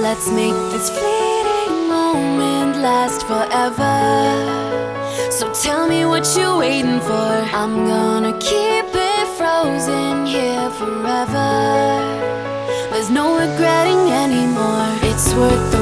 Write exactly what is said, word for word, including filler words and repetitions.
Let's make this fleeting moment last forever. So tell me what you're waiting for. I'm gonna keep it frozen here forever. There's no regretting anymore. It's worth the